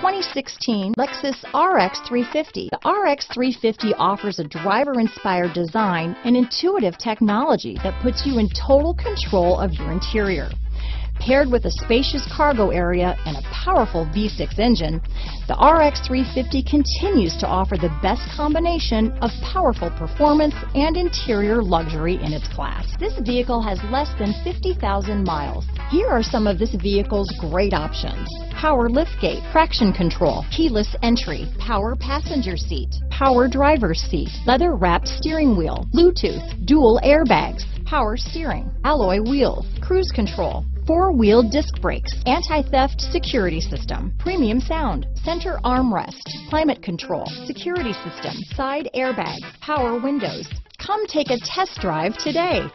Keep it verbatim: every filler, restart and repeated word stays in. twenty sixteen Lexus R X three fifty. The R X three fifty offers a driver-inspired design and intuitive technology that puts you in total control of your interior. Paired with a spacious cargo area and a powerful V six engine, the R X three fifty continues to offer the best combination of powerful performance and interior luxury in its class. This vehicle has less than fifty thousand miles. Here are some of this vehicle's great options: power liftgate, traction control, keyless entry, power passenger seat, power driver's seat, leather-wrapped steering wheel, Bluetooth, dual airbags, power steering, alloy wheels, cruise control, four-wheel disc brakes, anti-theft security system, premium sound, center armrest, climate control, security system, side airbags, power windows. Come take a test drive today.